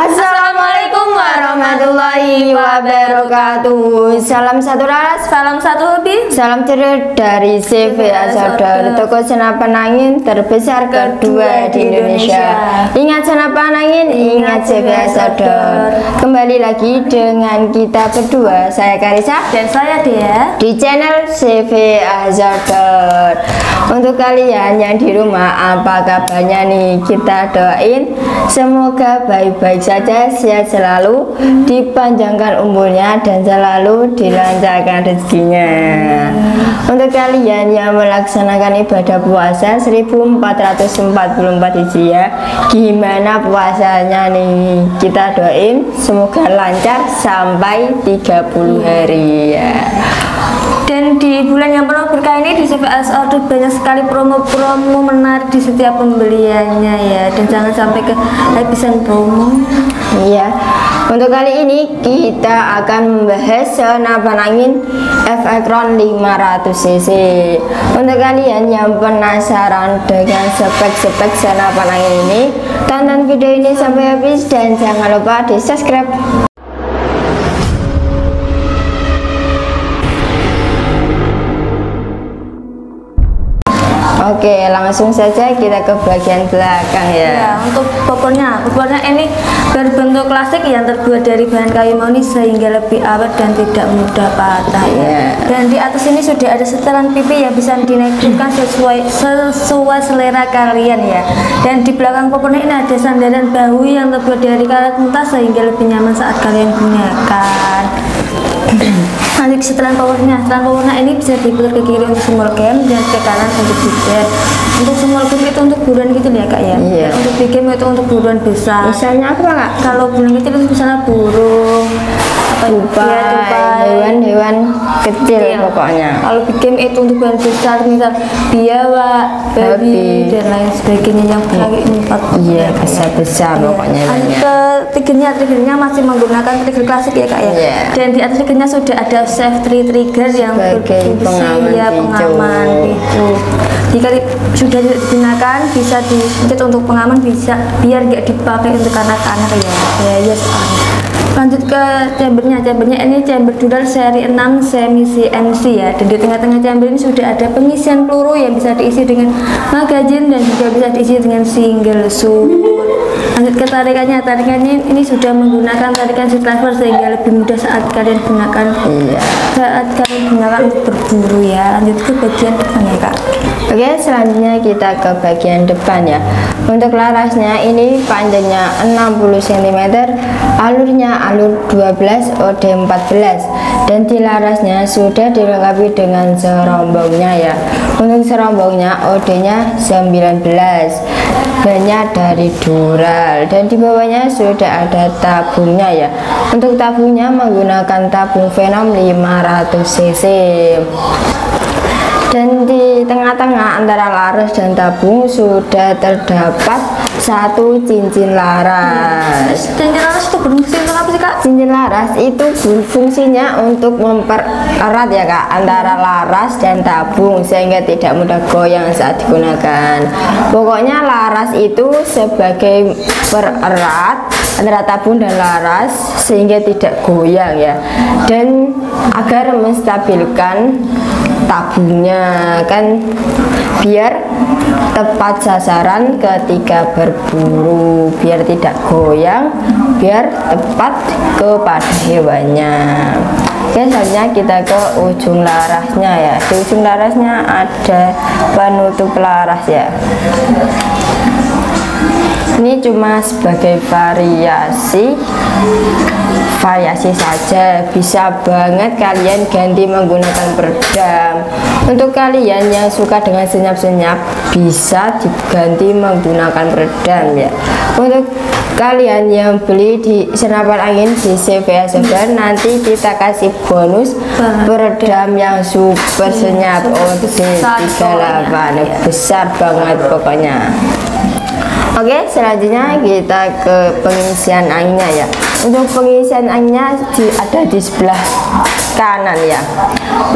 Assalamualaikum warahmatullahi wabarakatuh. Salam satu ras, salam satu hobi, salam ceria dari CV Azador, toko senapan angin terbesar kedua di Indonesia. Ingat senapan angin, ingat CV Azador. Kembali lagi dengan kita berdua, saya Karisa dan saya Dea di channel CV Azador. Untuk kalian yang di rumah, apa kabarnya nih? Kita doain semoga baik-baik saja, sehat selalu, dipanjangkan umurnya, dan selalu dilancarkan rezekinya. Untuk kalian yang melaksanakan ibadah puasa 1444 hijriah, gimana puasanya nih? Kita doain semoga lancar sampai 30 hari ya. Dan di bulan yang penuh berkah ini di CV Azadar banyak sekali promo-promo menarik di setiap pembeliannya ya, dan jangan sampai kehabisan promo. Iya. Untuk kali ini kita akan membahas senapan angin FX Crown 500 cc. Untuk kalian yang penasaran dengan spek-spek senapan angin ini, tonton video ini sampai habis dan jangan lupa di subscribe. Oke, langsung saja kita ke bagian belakang ya. Ya, untuk popornya ini berbentuk klasik yang terbuat dari bahan kayu murni sehingga lebih awet dan tidak mudah patah ya. Dan di atas ini sudah ada setelan pipi yang bisa dinaikkan sesuai selera kalian ya. Dan di belakang popornya ini ada sandaran bahu yang terbuat dari karet mentah sehingga lebih nyaman saat kalian gunakan. Nanti setelan powernya ini bisa diputar ke kiri untuk small game dan ke kanan untuk big game. Untuk small game itu untuk buruan gitu ya kak ya. Iya. Untuk big game itu untuk buruan besar. Misalnya apa kak? Kalau buruan kecil itu misalnya burung, hewan-hewan kecil pokoknya. Kalau big game itu untuk buruan besar, misal biawak, babi dan lain sebagainya yang lagi empat. Iya, besar-besar pokoknya. Triggernya masih menggunakan trigger klasik ya kak ya. Yeah. Dan di atas triggernya sudah ada safety trigger yang berfungsi ya pengaman itu. Jika sudah digunakan bisa dipencet untuk pengaman, bisa biar nggak dipakai untuk anak-anak ya. Ya yes. Lanjut ke chambernya ini chamber dural seri 6 semi CNC ya. Dan di tengah-tengah chamber ini sudah ada pengisian peluru yang bisa diisi dengan magazin dan juga bisa diisi dengan single shot. Lanjut ke tarikannya ini sudah menggunakan tarikan si driver sehingga lebih mudah saat kalian gunakan. Iya. Saat kalian gunakan berburu ya. Lanjut ke bagian depan ya kak. Oke, selanjutnya kita ke bagian depan ya. Untuk larasnya ini panjangnya 60 cm, alurnya alur 12 OD 14, dan di larasnya sudah dilengkapi dengan serombongnya ya. Untuk serombongnya OD-nya 19, banyak dari dural, dan di bawahnya sudah ada tabungnya ya. Untuk tabungnya menggunakan tabung Venom 500 cc. Dan di tengah-tengah antara laras dan tabung sudah terdapat satu cincin laras. Cincin laras itu berfungsi untuk apa sih kak? Cincin laras itu berfungsinya untuk mempererat ya kak antara laras dan tabung sehingga tidak mudah goyang saat digunakan. Pokoknya laras itu sebagai pererat antara tabung dan laras sehingga tidak goyang ya. Dan agar menstabilkan tabungnya kan biar tepat sasaran ketika berburu, biar tidak goyang, biar tepat kepada hewannya. Oke, selanjutnya kita ke ujung larasnya ya. Di ujung larasnya ada penutup laras ya. Ini cuma sebagai variasi saja, bisa banget kalian ganti menggunakan peredam. Untuk kalian yang suka dengan senyap-senyap bisa diganti menggunakan peredam ya. Untuk kalian yang beli di senapan angin di CV Azadar nanti kita kasih bonus peredam yang super senyap OD 38, besar banget pokoknya. Oke, selanjutnya kita ke pengisian anginnya ya. Untuk pengisian anginnya ada di sebelah kanan ya.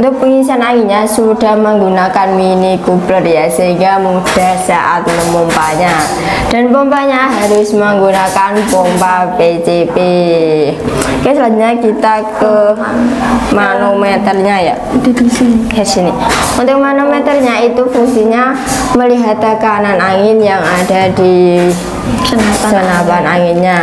Untuk pengisian anginnya sudah menggunakan mini coupler ya, sehingga mudah saat memompanya. Dan pompanya harus menggunakan pompa PCP. Oke, selanjutnya kita ke manometernya ya. Di sini. Untuk manometernya itu fungsinya melihat tekanan angin yang ada di senapan anginnya.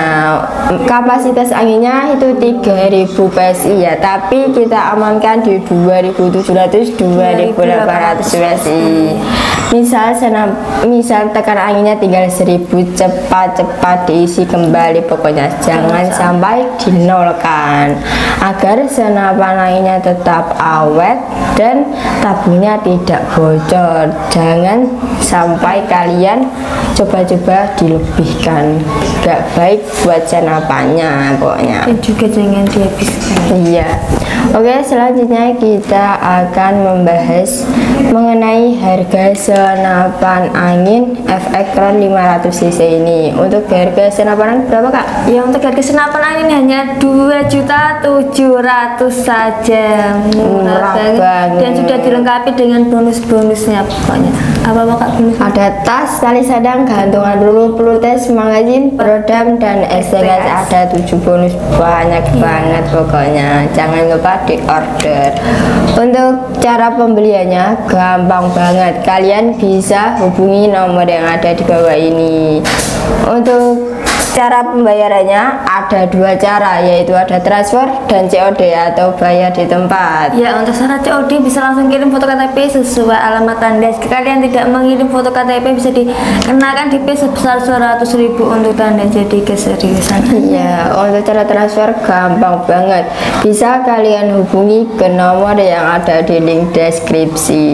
Kapasitas anginnya itu 3000 PSI ya, tapi kita amankan di 2700-2800 PSI. Misal tekanan anginnya tinggal 1000, cepat-cepat diisi kembali, pokoknya jangan sampai dinolkan agar senapan anginnya tetap awet dan tabungnya tidak bocor. Jangan sampai kalian coba-coba dilebihkan, gak baik buat senapannya pokoknya, dan juga jangan dihabiskan. Iya. Oke, selanjutnya kita akan membahas mengenai harga senapan angin FX Crown 500 cc ini. Untuk harga senapan berapa Kak? Ya, untuk harga senapan angin hanya 2.700.000 saja, murah banget, dan sudah dilengkapi dengan bonus-bonusnya pokoknya. Apa Kak bonusnya? Ada tas, tali sadang, gantungan peluru, peluru tes, magazin, peredam, dan STKS. Ada 7 bonus, banyak banget pokoknya, jangan lupa di order. Untuk cara pembeliannya gampang banget, kalian bisa hubungi nomor yang ada di bawah ini. Untuk cara pembayarannya ada 2 cara, yaitu ada transfer dan COD atau bayar di tempat. Ya, untuk syarat COD bisa langsung kirim foto KTP sesuai alamat Anda. Jika kalian tidak mengirim foto KTP bisa dikenakan DP sebesar 100.000 untuk Anda. Jadi keseriusan. Iya, untuk cara transfer gampang banget. Bisa kalian hubungi ke nomor yang ada di link deskripsi.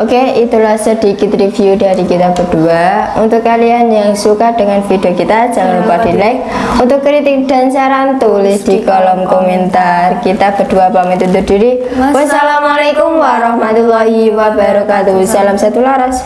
Oke, itulah sedikit review dari kita berdua. Untuk kalian yang suka dengan video kita, jangan lupa di like. Untuk kritik dan saran tulis di kolom komentar. Kita berdua pamit undur diri. Wassalamualaikum warahmatullahi wabarakatuh. Salam satu laras.